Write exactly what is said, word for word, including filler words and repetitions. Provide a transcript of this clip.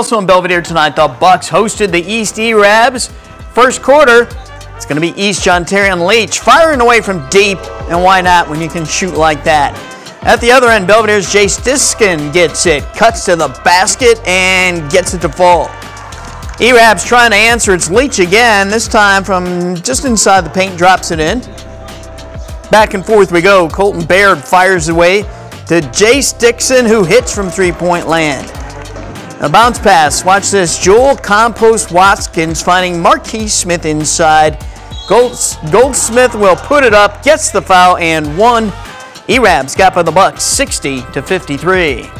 Also in Belvidere tonight, the Bucks hosted the East E-Rabs. First quarter, it's going to be East, John Terry, and Leach firing away from deep, and why not when you can shoot like that? At the other end, Belvidere's Jace Diskin gets it, cuts to the basket, and gets it to fall. E-Rabs trying to answer. It's Leach again, this time from just inside the paint, drops it in. Back and forth we go. Colton Baird fires away to Jace Dickson, who hits from three-point land. A bounce pass, watch this. Joel Compost Watkins finding Marquis Smith inside. Golds, Goldsmith will put it up, gets the foul, and one. E-Rabs got by the Bucks sixty to fifty-three.